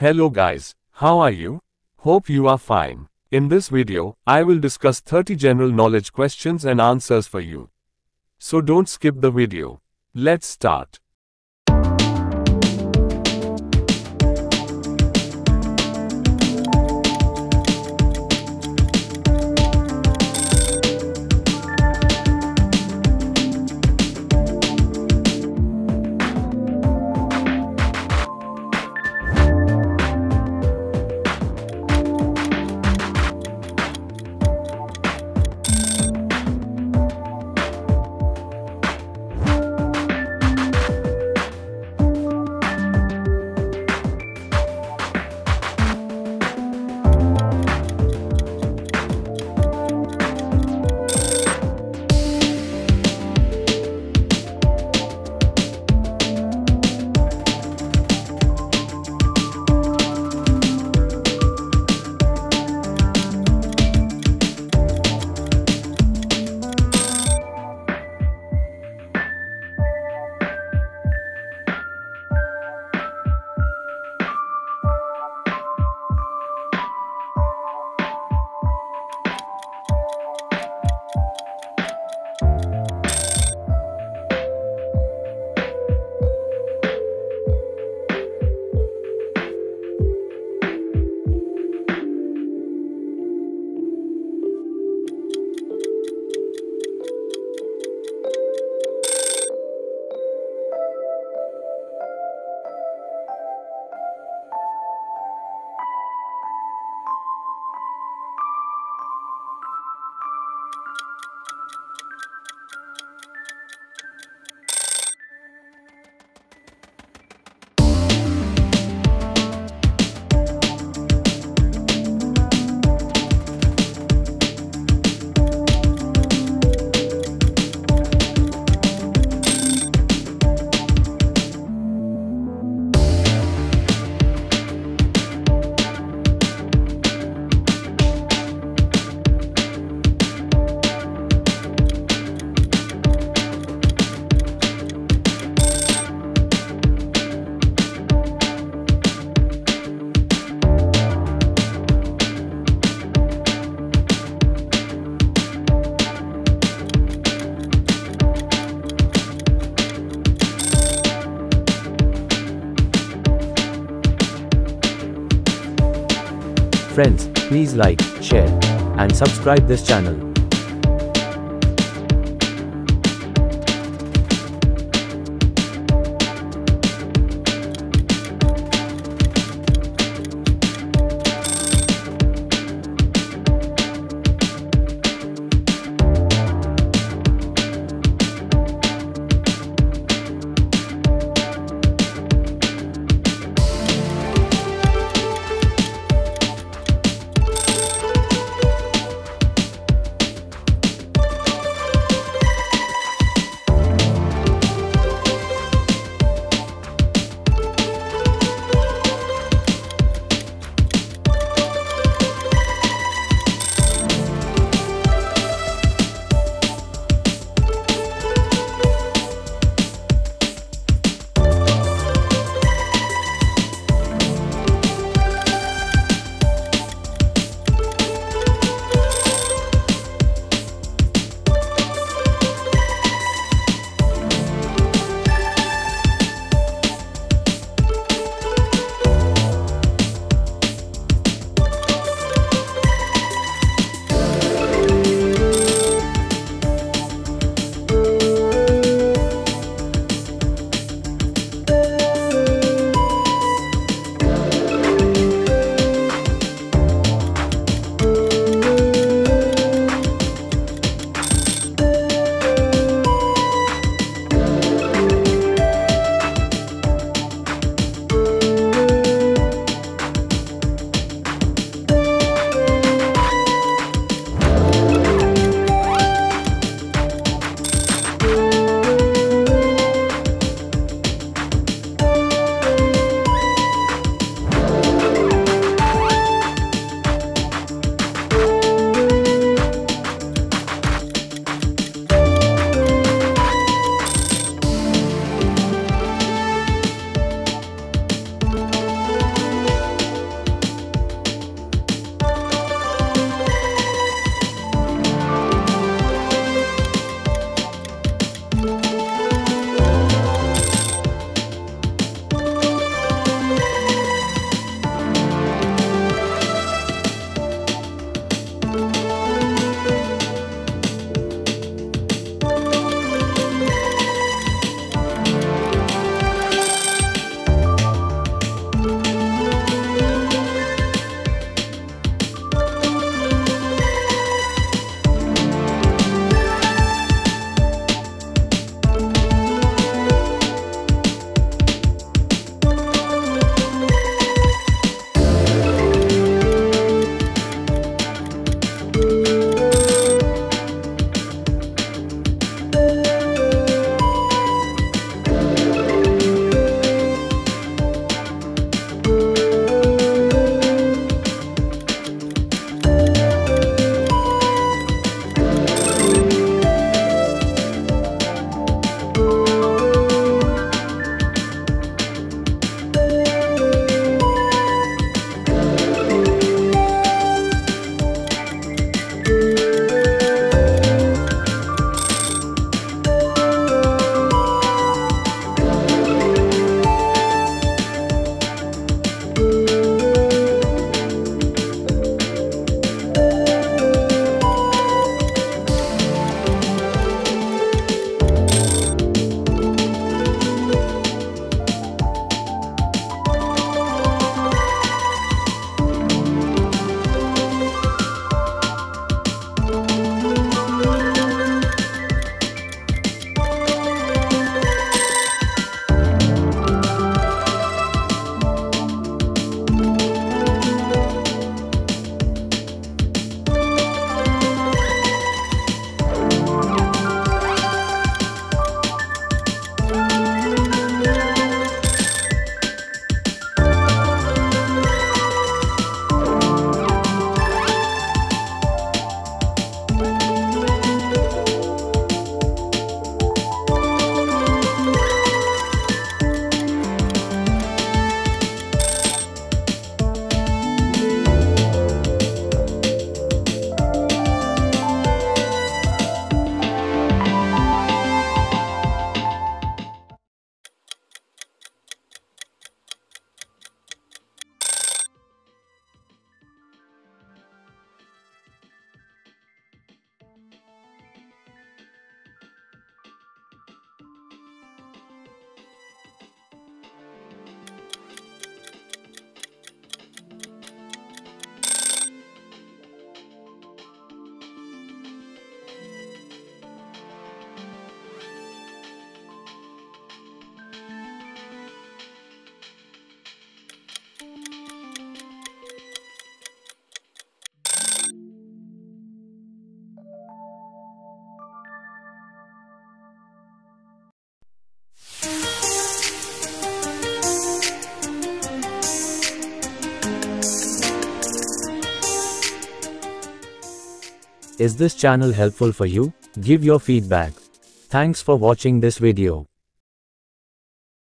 Hello guys, how are you? Hope you are fine. In this video, I will discuss 30 general knowledge questions and answers for you. So don't skip the video. Let's start. Friends, please like, share, and subscribe this channel. Is this channel helpful for you? Give your feedback. Thanks for watching this video.